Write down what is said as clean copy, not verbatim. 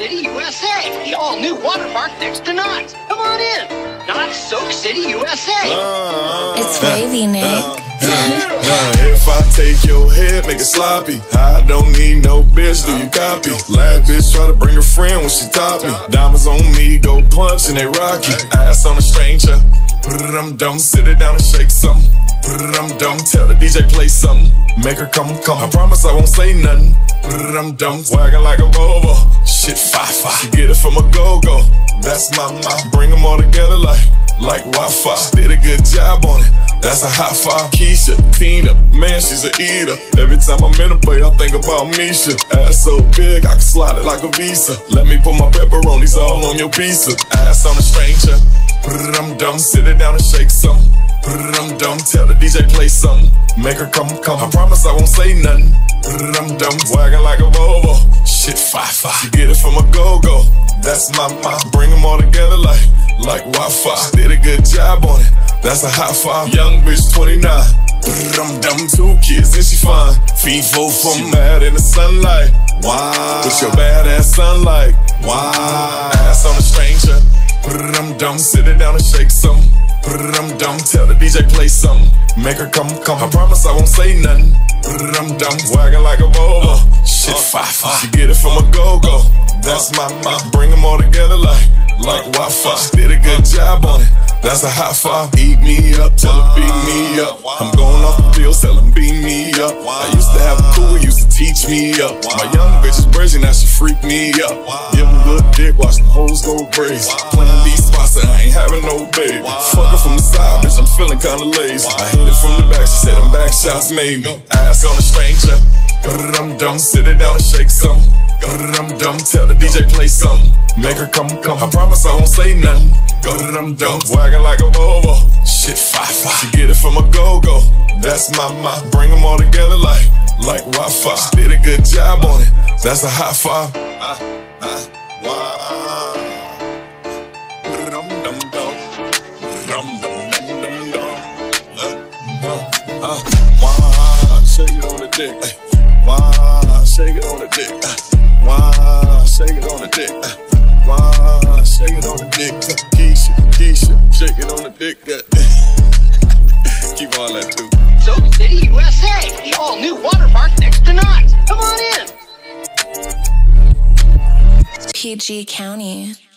City USA, the all-new water park next to Knotts. Come on in. Knotts Soak City USA. It's wavy, Nick. If I take your head, make it sloppy. I don't need no bitch, do you copy? Last bitch try to bring her friend when she top me. Diamonds on me, gold pumps and they rocky. Ass on a stranger. Dum-dum, sit it down and shake something. Dum-dum, tell the DJ play something. Make her come. I promise I won't say nothing. Dum-dum, wagging like a Volvo. Shit, fi-fi, she get it from a go-go. That's my mom. Bring them all together like Wi-Fi. She did a good job on it. That's a high five. Keisha, Tina, man, she's a eater. Every time I'm in a play, I think about Misha. Ass so big, I can slide it like a Visa. Let me put my pepperonis all on your pizza. Ass on a stranger. Dum-dum, sit it down and shake something. Dum-dum, tell the DJ play something. Make her come. I promise I won't say nothing. Dum-dum, wagging like a Volvo. Shit, fi-fi, she get it from a go-go. That's my mom. Bring them all together like Wi-Fi. Did a good job on it. That's a high five. Young bitch, 29. Dum-dum, two kids and she fine. Feet full from mad in the sunlight. Wow. With your badass sunlight. Wow. Ass on a stranger. Dum-dum, sit it down and shake some. Dum-dum, tell the DJ play something. Make her come. I promise I won't say nothing. Dum-dum, wagging like a Volvo. Shit, fi-fi, she get it from a go-go. That's my mom. Bring them all together like Wi-Fi. She did a good job on it. That's a high five. Eat me up, tell her beat me up. I'm going off the pills, tell them beat me up. I used to have a cool, used to teach me up. My young bitch is brazy, now she freak me up. Give them good dick, watch the hoes go brazy. Playing these spots and I ain't having no baby. Fuck her from the side, bitch, I'm feeling kinda lazy. I hit it from the back, she said them back shots made me. Ass on a stranger. Dum-dum, sit it down and shake some. Dum-dum, tell the DJ play something. Make her come. I promise I won't say nothing. Dum-dum, wagging like a Volvo. Shit, fi-fi, she get it from a go-go. That's my mom. Bring them all together like Wi-Fi. She did a good job on it. That's a high five. Wow. Dum-dum-dum. Dum-dum-dum-dum-dum. Wow. Shake it on the dick. Wow. Shake it on the dick. Wow. Shake it on the dick. Wow, shake it on the dick, Keisha, shake it on the dick. Keep all that too. Soak City USA, the all-new water park next to Knotts. Come on in. PG County.